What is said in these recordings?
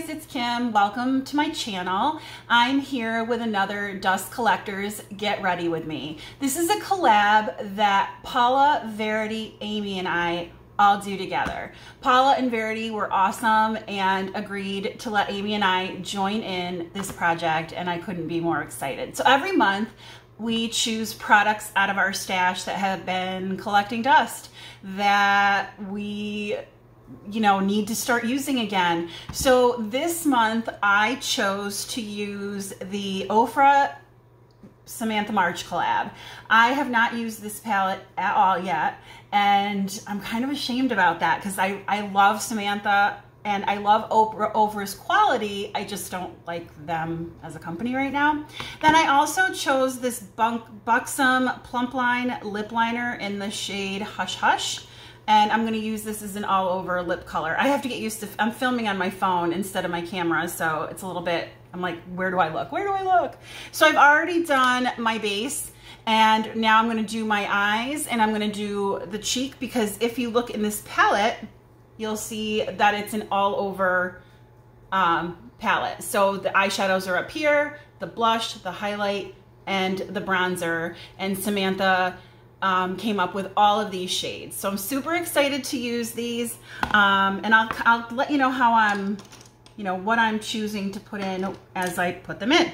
guys, it's Kim. Welcome to my channel. I'm here with another Dust Collectors Get Ready With Me. This is a collab that Paula, Verity, Amy, and I all do together. Paula and Verity were awesome and agreed to let Amy and I join in this project, and I couldn't be more excited. So every month, we choose products out of our stash that have been collecting dust that we need to start using again. So this month I chose to use the Ofra Samantha March collab. I have not used this palette at all yet, and I'm kind of ashamed about that because I love Samantha and I love Ofra's quality. I just don't like them as a company right now. Then I also chose this Buxom Plump Line lip liner in the shade Hush Hush. And I'm gonna use this as an all over lip color. I have to get used to, I'm filming on my phone instead of my camera, so it's a little bit, I'm like, where do I look? Where do I look? So I've already done my base, and now I'm gonna do my eyes, and I'm gonna do the cheek, because if you look in this palette, you'll see that it's an all over palette. So the eyeshadows are up here, the blush, the highlight, and the bronzer, and Samantha came up with all of these shades. So I'm super excited to use these, and I'll let you know how I'm, what I'm choosing to put in as I put them in.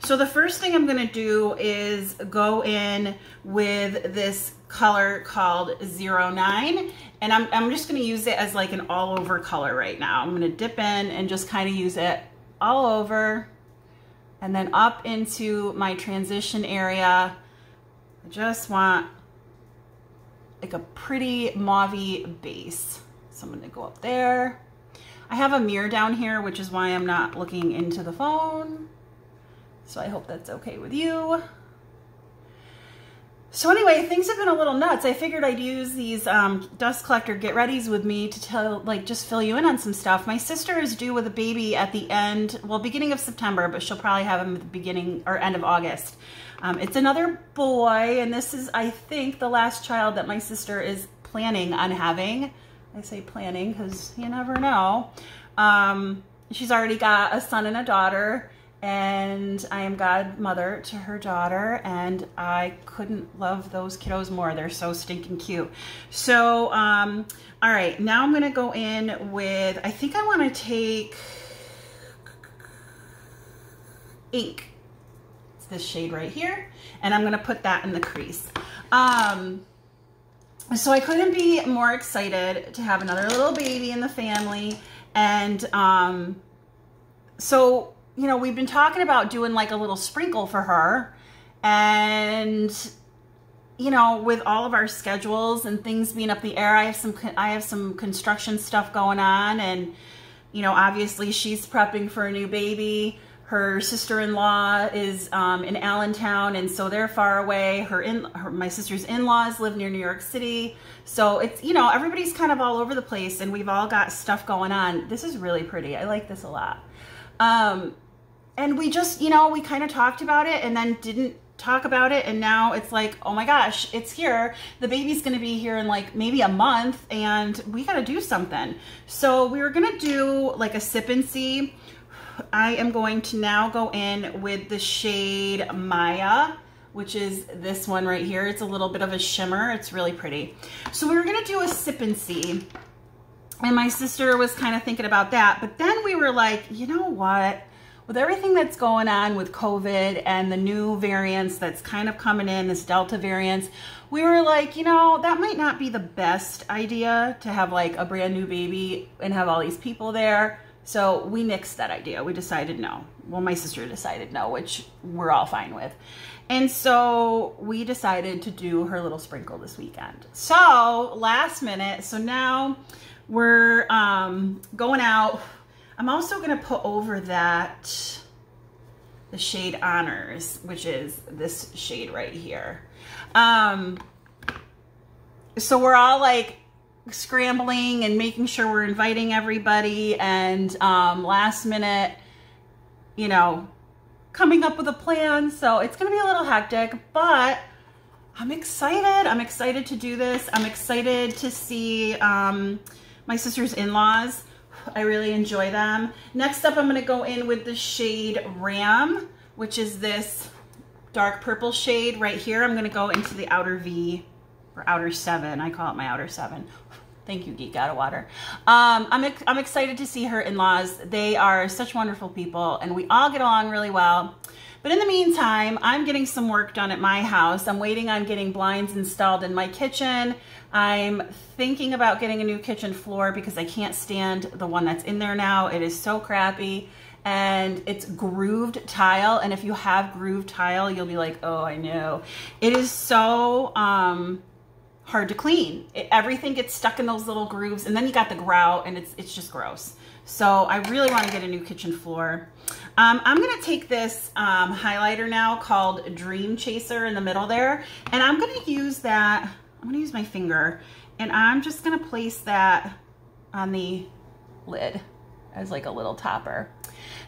So the first thing I'm gonna do is go in with this color called 09, and I'm just gonna use it as like an all over color right now. I'm gonna dip in and just kind of use it all over, and then up into my transition area. I just want like a pretty mauvey base. So I'm gonna go up there. I have a mirror down here, which is why I'm not looking into the phone. So I hope that's okay with you. So anyway, things have been a little nuts. I figured I'd use these Dust Collector Get Readies with me to just fill you in on some stuff. My sister is due with a baby at the end, well, beginning of September, but she'll probably have him at the beginning or end of August. It's another boy, and this is, I think, the last child that my sister is planning on having. I say planning because you never know. She's already got a son and a daughter, and I am godmother to her daughter, and I couldn't love those kiddos more. They're so stinking cute. So, all right, now I'm gonna go in with, I think I wanna take ink. It's this shade right here, and I'm gonna put that in the crease. So I couldn't be more excited to have another little baby in the family, and so, we've been talking about doing like a little sprinkle for her, and, with all of our schedules and things being up the air, I have some construction stuff going on, and, obviously she's prepping for a new baby. Her sister-in-law is in Allentown, and so they're far away. My sister's in-laws live near New York City. So it's, everybody's kind of all over the place, and we've all got stuff going on. This is really pretty. I like this a lot. And we just, we kind of talked about it and then didn't talk about it. And now it's like, oh my gosh, it's here. The baby's going to be here in like maybe a month, and we got to do something. So we were going to do like a sip and see. I am going to now go in with the shade Maya, which is this one right here. It's a little bit of a shimmer. It's really pretty. So we were going to do a sip and see. And my sister was kind of thinking about that. But then we were like, you know what? With everything that's going on with COVID and the new variants that's kind of coming in, this Delta variant, we were like, that might not be the best idea to have like a brand new baby and have all these people there. So we nixed that idea. We decided no. Well, my sister decided no, which we're all fine with. And so we decided to do her little sprinkle this weekend. So last minute, so now we're going out. I'm also gonna put over that the shade Honors, which is this shade right here. So we're all like scrambling and making sure we're inviting everybody, and last minute, coming up with a plan. So it's gonna be a little hectic, but I'm excited. I'm excited to do this. I'm excited to see my sister's in-laws, I really enjoy them. Next up, I'm going to go in with the shade Ram, which is this dark purple shade right here. I'm going to go into the outer V or outer 7. I call it my outer 7. Thank you, Geek Out of Water. I'm excited to see her in-laws. They are such wonderful people, and we all get along really well. But in the meantime, I'm getting some work done at my house. I'm waiting on getting blinds installed in my kitchen. I'm thinking about getting a new kitchen floor because I can't stand the one that's in there now. It is so crappy, and it's grooved tile. And if you have grooved tile, you'll be like, oh, I know. It is so hard to clean. Everything gets stuck in those little grooves, and then you got the grout, and it's just gross. So I really want to get a new kitchen floor. I'm going to take this highlighter now called Dream Chaser in the middle there, and I'm going to use that. I'm going to use my finger, and I'm just going to place that on the lid as like a little topper.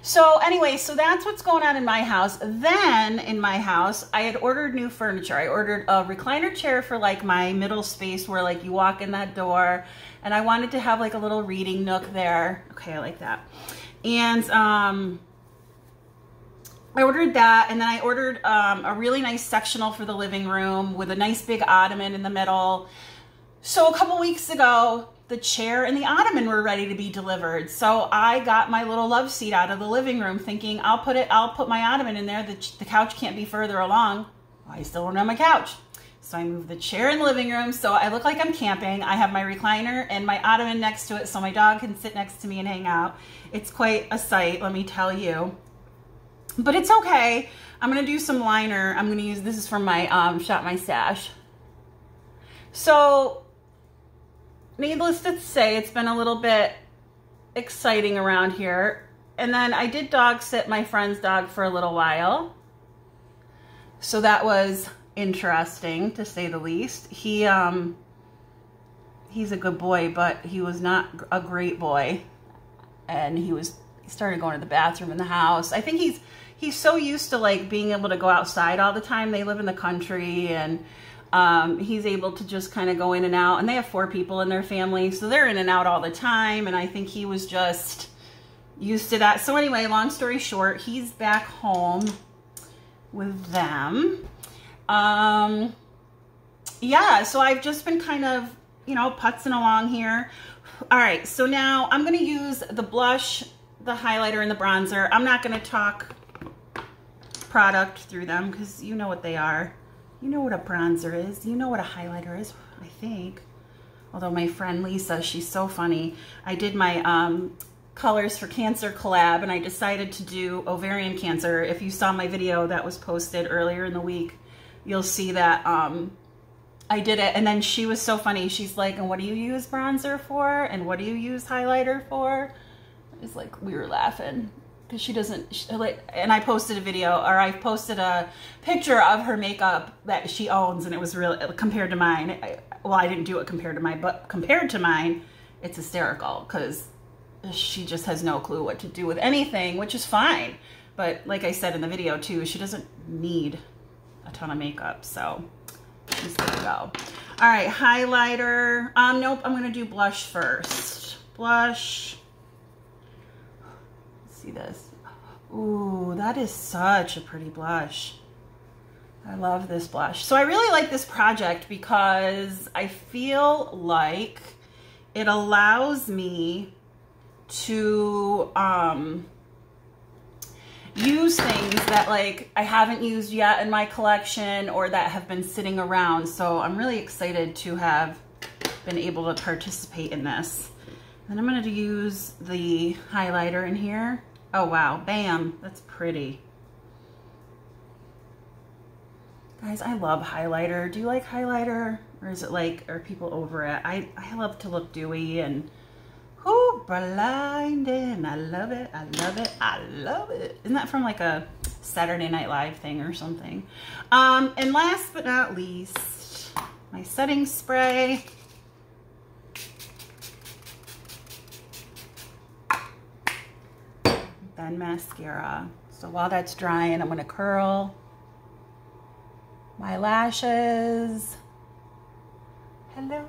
So anyway, so that's what's going on in my house. Then in my house, I had ordered new furniture. I ordered a recliner chair for like my middle space where like you walk in that door, and I wanted to have like a little reading nook there. Okay, I like that. And I ordered that, and then I ordered a really nice sectional for the living room with a nice big ottoman in the middle. So a couple weeks ago, the chair and the ottoman were ready to be delivered. So I got my little love seat out of the living room thinking I'll put my ottoman in there. The couch can't be further along. I still don't have my couch. So I moved the chair in the living room. So I look like I'm camping. I have my recliner and my ottoman next to it so my dog can sit next to me and hang out. It's quite a sight, let me tell you. But it's okay. I'm going to do some liner. I'm going to use, this is from my Shop My Stash. So needless to say, it's been a little bit exciting around here. And then I did dog sit my friend's dog for a little while. So that was interesting, to say the least. He, he's a good boy, but he was not a great boy. And he started going to the bathroom in the house. I think he's so used to like being able to go outside all the time. They live in the country, and he's able to just kind of go in and out, and they have 4 people in their family. So they're in and out all the time. And I think he was just used to that. So anyway, long story short, he's back home with them. Yeah, so I've just been kind of, you know, putzing along here. All right. So now I'm going to use the blush, the highlighter, and the bronzer. I'm not going to talk product through them because you know what they are. You know what a bronzer is. You know what a highlighter is, I think. Although my friend Lisa, she's so funny. I did my Colors for Cancer collab, and I decided to do ovarian cancer. If you saw my video that was posted earlier in the week, you'll see that I did it. And then she was so funny. She's like, and what do you use bronzer for? And what do you use highlighter for? It's like, we were laughing. Because she doesn't, and I posted a video, or I posted a picture of her makeup that she owns, and it was real compared to mine. Well, I didn't do it compared to mine, but compared to mine, it's hysterical because she just has no clue what to do with anything, which is fine. But like I said in the video too, she doesn't need a ton of makeup, so she's gonna go. All right, highlighter. Nope, I'm gonna do blush first. Blush. See this? Ooh, that is such a pretty blush. I love this blush. So I really like this project because I feel like it allows me to use things that like I haven't used yet in my collection or that have been sitting around. So I'm really excited to have been able to participate in this. Then I'm going to use the highlighter in here. Oh, wow. Bam. That's pretty. Guys, I love highlighter. Do you like highlighter? Or is it like, are people over it? I love to look dewy and, oh, blinding. I love it. I love it. I love it. Isn't that from like a Saturday Night Live thing or something? And last but not least, my setting spray. Then mascara. So while that's drying, I'm going to curl my lashes. Hello.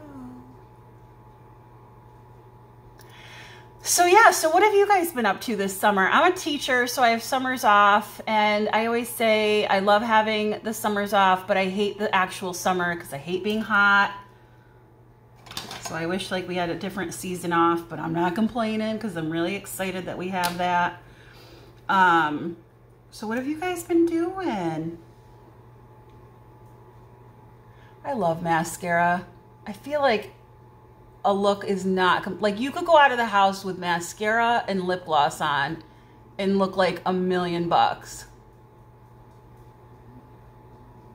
So yeah, so what have you guys been up to this summer? I'm a teacher, so I have summers off, and I always say I love having the summers off, but I hate the actual summer because I hate being hot. So I wish like we had a different season off, but I'm not complaining because I'm really excited that we have that. So what have you guys been doing? I love mascara. I feel like a look is not, like, you could go out of the house with mascara and lip gloss on and look like $1,000,000.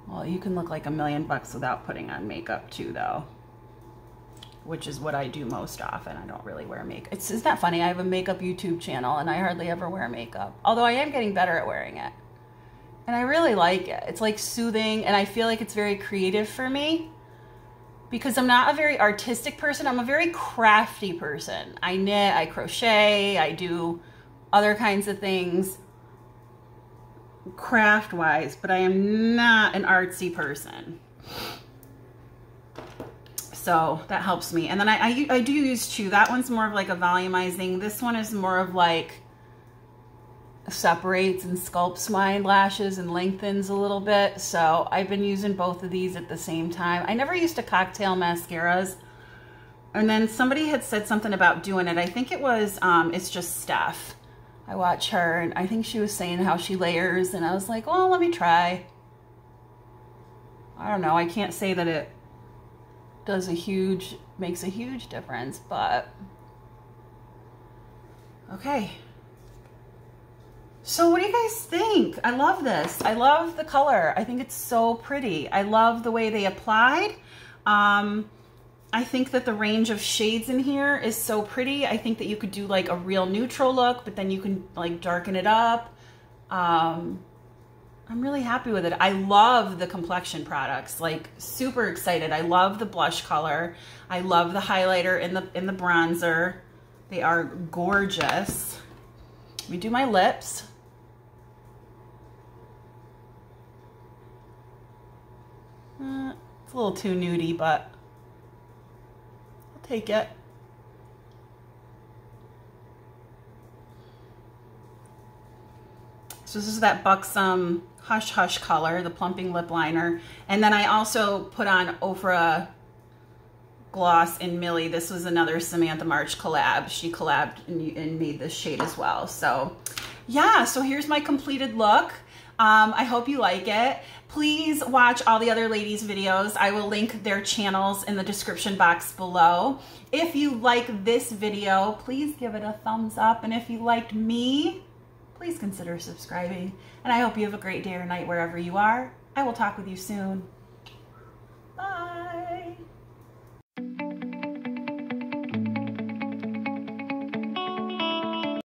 Well, you can look like $1,000,000 without putting on makeup too, though, which is what I do most often. I don't really wear makeup. Isn't that funny? I have a makeup YouTube channel and I hardly ever wear makeup, although I am getting better at wearing it. And I really like it. It's like soothing, and I feel like it's very creative for me, because I'm not a very artistic person. I'm a very crafty person. I knit, I crochet, I do other kinds of things craft-wise, but I am not an artsy person. So that helps me. And then I do use two. That one's more of like a volumizing. This one is more of like separates and sculpts my lashes and lengthens a little bit. So I've been using both of these at the same time. I never used to cocktail mascaras. And then somebody had said something about doing it. I think it was, it's just Steph. I watch her, and I think she was saying how she layers, and I was like, well, let me try. I don't know. I can't say that it does a huge, makes a huge difference, but okay. So what do you guys think? I love this. I love the color. I think it's so pretty. I love the way they applied. I think that the range of shades in here is so pretty. I think that you could do like a real neutral look, but then you can like darken it up. I'm really happy with it. I love the complexion products, like super excited. I love the blush color. I love the highlighter and the bronzer. They are gorgeous. Let me do my lips. It's a little too nudie, but I'll take it. So this is that Buxom Hush Hush color, the plumping lip liner. And then I also put on Ofra gloss in Millie. This was another Samantha March collab. She collabed and made this shade as well. So yeah, so here's my completed look. I hope you like it. Please watch all the other ladies' videos. I will link their channels in the description box below. If you like this video, please give it a thumbs up. And if you liked me, please consider subscribing. And I hope you have a great day or night wherever you are. I will talk with you soon. Bye.